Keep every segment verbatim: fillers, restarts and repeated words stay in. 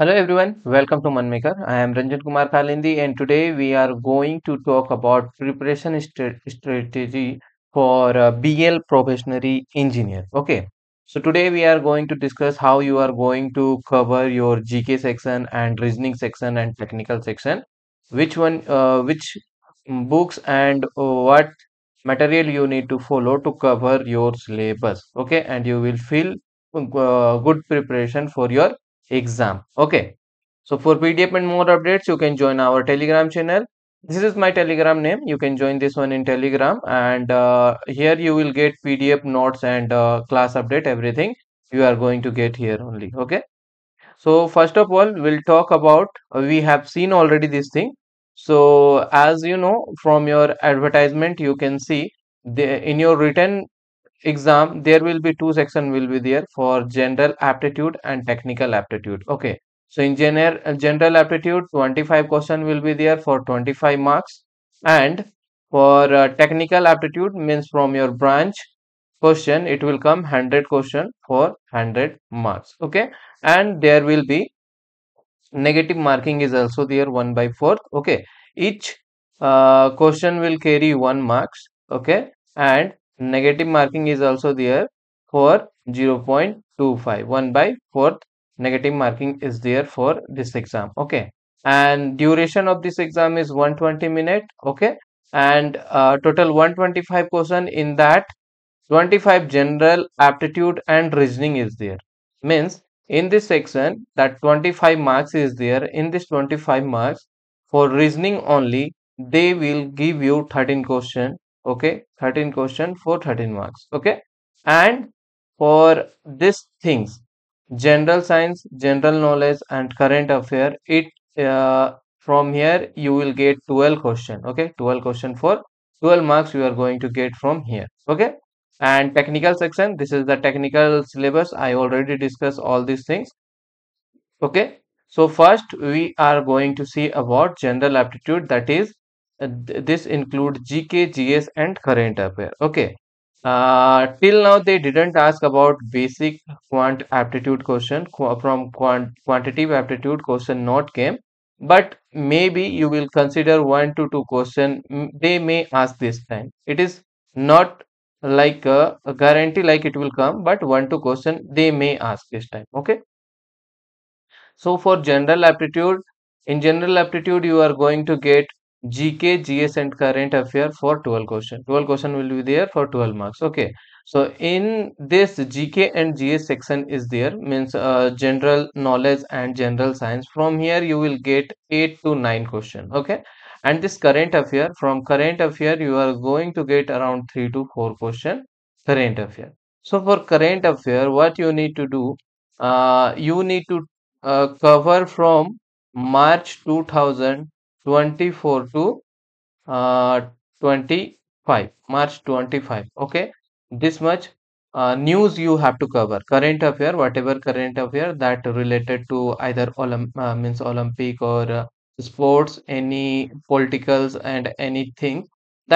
Hello everyone, welcome to Mann Maker. I am Ranjit Kumar Kalindi, and today we are going to talk about preparation st strategy for uh, B E L probationary engineer. Okay, so today we are going to discuss how you are going to cover your G K section and reasoning section and technical section. Which one, uh, which books and what material you need to follow to cover your syllabus. Okay, and you will feel uh, good preparation for your exam. Okay, so for P D F and more updates, you can join our Telegram channel. This is my Telegram name. You can join this one in Telegram, and uh, here you will get P D F notes and uh, class update. Everything you are going to get here only. Okay, so first of all, we'll talk about uh, we have seen already this thing. So as you know from your advertisement, you can see the, in your written exam there will be two section will be there for general aptitude and technical aptitude. Okay, so in general general aptitude twenty-five question will be there for twenty-five marks, and for uh, technical aptitude means from your branch question it will come one hundred question for one hundred marks. Okay, and there will be negative marking is also there one by fourth. Okay, each uh, question will carry one marks. Okay, and negative marking is also there for zero point two five. one by fourth negative marking is there for this exam. Okay, and duration of this exam is one hundred twenty minutes. Okay, and uh, total one hundred twenty-five question. In that twenty-five general aptitude and reasoning is there, means in this section that twenty-five marks is there. In this twenty-five marks for reasoning only they will give you thirteen question. Okay, thirteen question for thirteen marks. Okay, and for these things, general science, general knowledge and current affair, it uh, from here you will get twelve question. Okay, twelve question for twelve marks you are going to get from here. Okay, and technical section, this is the technical syllabus. I already discussed all these things. Okay, so first we are going to see about general aptitude, that is Uh, th this include G K, G S and current affair. Okay, uh, till now they didn't ask about basic quant aptitude question. Qu from quant quantitative aptitude question not came, but maybe you will consider one to two question they may ask this time. It is not like a, a guarantee like it will come, but one to question they may ask this time. Okay, so for general aptitude, in general aptitude you are going to get G K, G S and current affair for twelve question. twelve question will be there for twelve marks. Okay, so in this G K and G S section is there, means uh, general knowledge and general science. From here you will get eight to nine question. Okay, and this current affair, from current affair you are going to get around three to four question current affair. So for current affair what you need to do, uh, you need to uh, cover from March two thousand twenty-four to uh, twenty-five, March twenty-five. Okay, this much uh, news you have to cover. Current affair, whatever current affair that related to either Olymp uh, means Olympic or uh, sports, any politicals and anything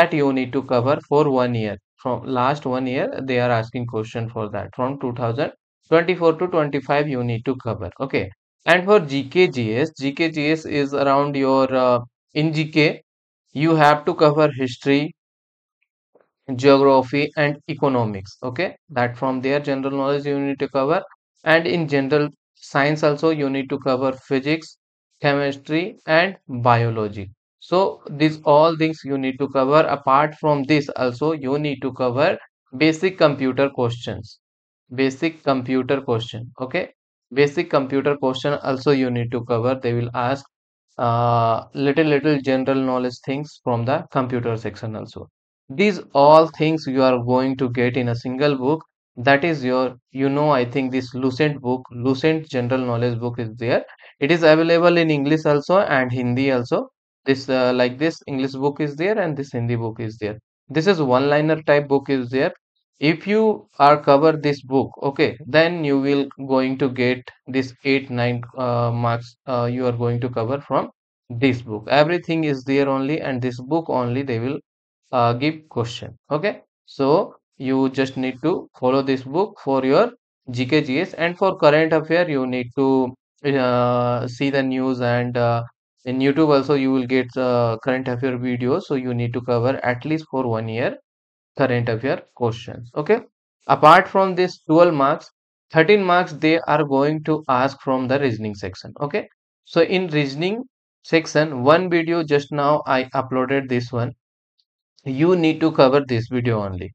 that you need to cover for one year. From last one year they are asking question for that. From two thousand twenty-four to twenty-five you need to cover. Okay. And for G K, G S, G K, G S is around your uh, in G K you have to cover history, geography and economics. Okay, that from their general knowledge you need to cover. And in general science also you need to cover physics, chemistry and biology. So these all things you need to cover. Apart from this also you need to cover basic computer questions. Basic computer question. Okay, basic computer question also you need to cover. They will ask uh, little little general knowledge things from the computer section also. These all things you are going to get in a single book, that is your, you know, I think this Lucent book, Lucent general knowledge book is there. It is available in English also and Hindi also. This uh, like this English book is there and this Hindi book is there. This is one liner type book is there. If you are cover this book, okay, then you will going to get this eight nine uh, marks uh, you are going to cover from this book. Everything is there only, and this book only they will uh, give question. Okay, so you just need to follow this book for your G K G S. And for current affair you need to uh, see the news, and uh, in YouTube also you will get the current affair video. So you need to cover at least for one year current affair questions. Okay. Apart from this twelve marks, thirteen marks they are going to ask from the reasoning section. Okay. So in reasoning section, one video just now I uploaded this one. You need to cover this video only.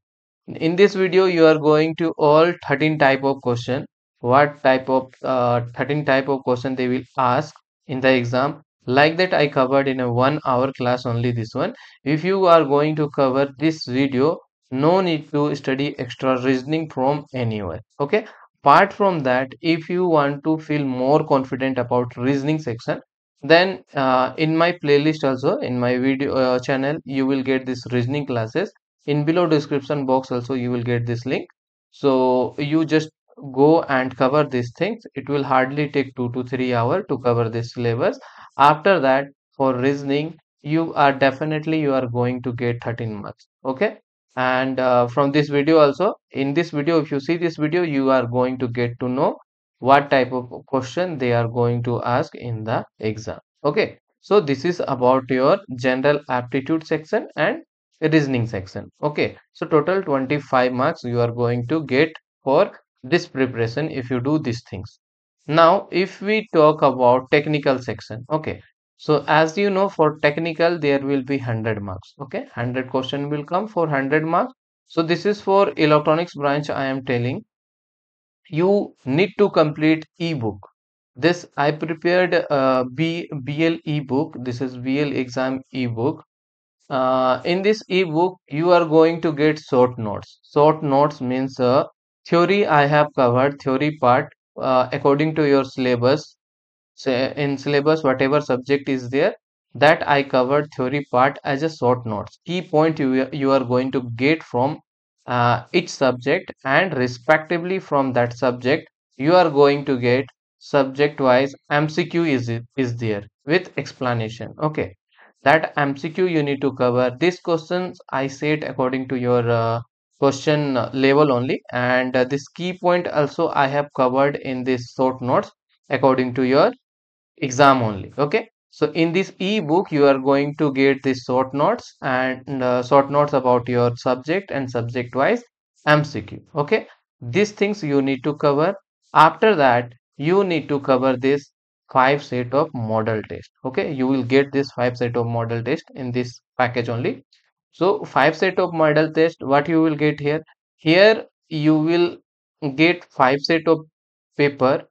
In this video, you are going to all thirteen type of question. What type of uh, thirteen type of question they will ask in the exam. Like that, I covered in a one hour class only this one. If you are going to cover this video, no need to study extra reasoning from anywhere. Okay. Apart from that, if you want to feel more confident about reasoning section, then uh, in my playlist also, in my video uh, channel, you will get this reasoning classes. In below description box also you will get this link. So you just go and cover these things. It will hardly take two to three hours to cover this syllabus. After that, for reasoning, you are definitely you are going to get thirteen marks. Okay. And uh, from this video also, in this video, if you see this video, you are going to get to know what type of question they are going to ask in the exam. Okay. So this is about your general aptitude section and reasoning section. Okay. So total twenty-five marks you are going to get for this preparation if you do these things. Now if we talk about technical section. Okay. So as you know, for technical there will be one hundred marks. Okay. one hundred question will come for one hundred marks. So this is for electronics branch I am telling. You need to complete ebook. This I prepared uh, B E L ebook. This is B E L exam ebook. Uh, in this ebook, you are going to get short notes. Short notes means uh, theory I have covered, theory part uh, according to your syllabus. Say in syllabus, whatever subject is there, that I covered theory part as a short notes. Key point you, you are going to get from uh, each subject, and respectively from that subject, you are going to get subject wise M C Q is, is there with explanation. Okay. That M C Q you need to cover. These questions I said according to your uh, question level only, and uh, this key point also I have covered in this short notes according to your exam only. Okay. So in this ebook you are going to get this short notes and uh, short notes about your subject and subject wise M C Q. Okay. These things you need to cover. After that, you need to cover this five set of model test. Okay. You will get this five set of model test in this package only. So five set of model test, what you will get here? Here you will get five set of paper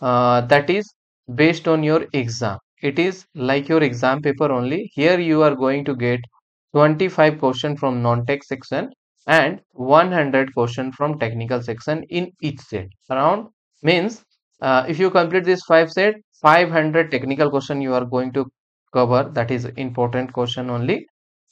uh, that is based on your exam. It is like your exam paper only. Here you are going to get twenty-five question from non-tech section and one hundred question from technical section in each set. Around means uh, if you complete this five set, five hundred technical question you are going to cover, that is important question only,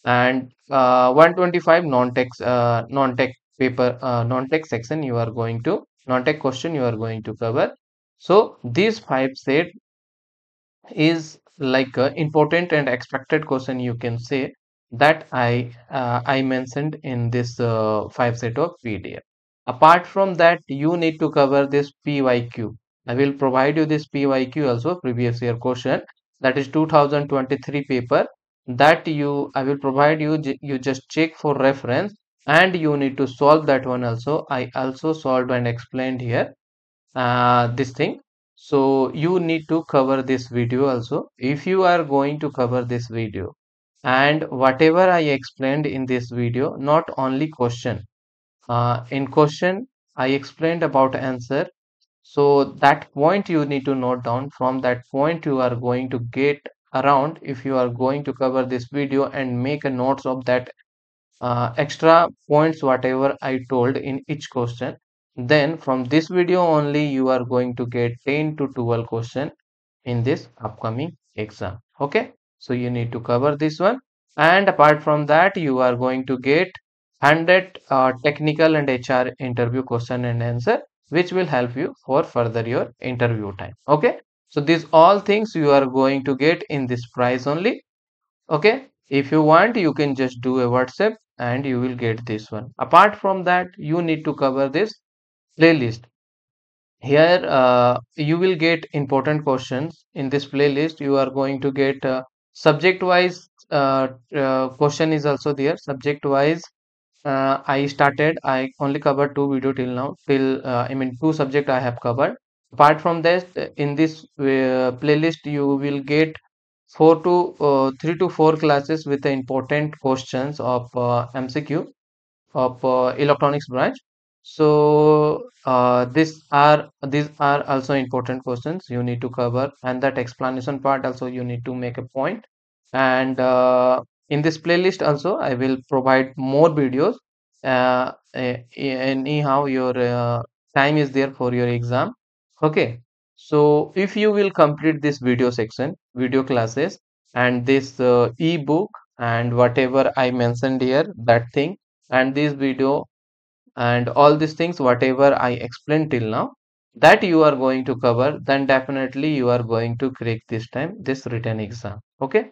and uh, one hundred twenty-five non-tech uh, non-tech paper uh, non-tech section you are going to non-tech question you are going to cover. So these five set is like a important and expected question, you can say, that I uh, I mentioned in this uh, five set of P D F. Apart from that, you need to cover this P Y Q. I will provide you this P Y Q also, previous year question, that is two thousand twenty-three paper, that you I will provide you. You just check for reference and you need to solve that one also. I also solved and explained here uh, this thing. So you need to cover this video also. If you are going to cover this video, and whatever I explained in this video, not only question, uh, in question I explained about answer. So that point you need to note down. From that point you are going to get around, if you are going to cover this video and make a notes of that uh, extra points whatever I told in each question, then from this video only you are going to get ten to twelve question in this upcoming exam. Okay. So you need to cover this one, and apart from that you are going to get one hundred uh, technical and H R interview question and answer, which will help you for further your interview time. Okay. So these all things you are going to get in this price only. Okay. If you want, you can just do a WhatsApp and you will get this one. Apart from that, you need to cover this playlist. Here uh, you will get important questions. In this playlist you are going to get uh, subject wise uh, uh, question is also there. Subject wise uh, I started, I only covered two video till now, till uh, I mean two subject I have covered. Apart from this, in this uh, playlist you will get four to uh, three to four classes with the important questions of uh, M C Q of uh, electronics branch. So uh, these are these are also important questions you need to cover, and that explanation part also you need to make a point. And uh, in this playlist also I will provide more videos. Uh, anyhow, your uh, time is there for your exam. Okay, so if you will complete this video section, video classes, and this uh, ebook, and whatever I mentioned here, that thing, and this video, and all these things whatever I explained till now, that you are going to cover, then definitely you are going to crack this time this written exam. Okay,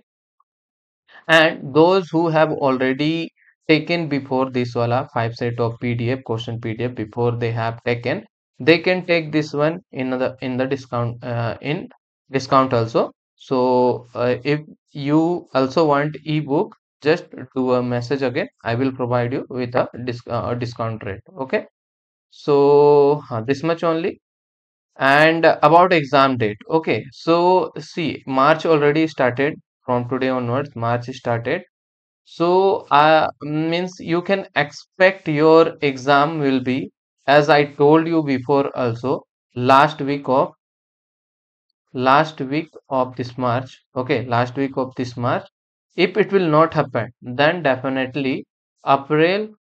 and those who have already taken before this wala five set of P D F question P D F before they have taken, they can take this one in the in the discount uh, in discount also. So uh, if you also want ebook, just do a message again. I will provide you with a disc, uh, discount rate. Okay, so uh, this much only. And about exam date. Okay, so see, March already started. From today onwards, March started. So uh, means you can expect your exam will be, as I told you before also, last week of last week of this March. Okay, last week of this March. If it will not happen, then definitely April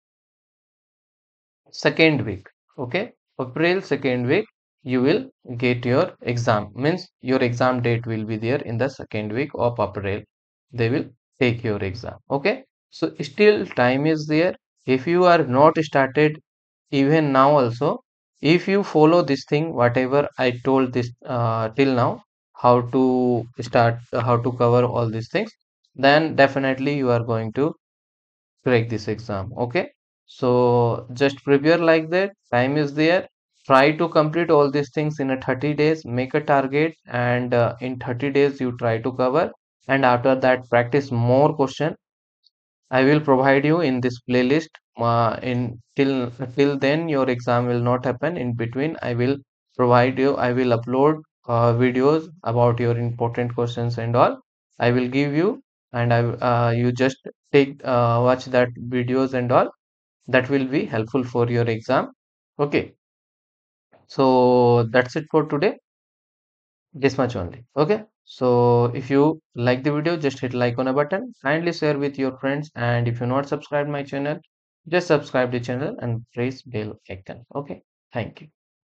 second week. Okay, April second week you will get your exam. Means your exam date will be there in the second week of April. They will take your exam. Okay, so still time is there. If you are not started even now also, if you follow this thing whatever I told this uh, till now, how to start, how to cover all these things, then definitely you are going to crack this exam. Okay, so just prepare like that. Time is there. Try to complete all these things in a thirty days. Make a target, and uh, in thirty days you try to cover, and after that practice more question. I will provide you in this playlist. Uh, in till till then your exam will not happen. In between I will provide you, I will upload uh, videos about your important questions and all. I will give you, and I uh, you just take uh, watch that videos and all. That will be helpful for your exam. Okay, so that's it for today, this much only. Okay, so if you like the video, just hit like on a button, kindly share with your friends, and if you're not subscribed my channel, just subscribe the channel and press bell icon. Okay, thank you.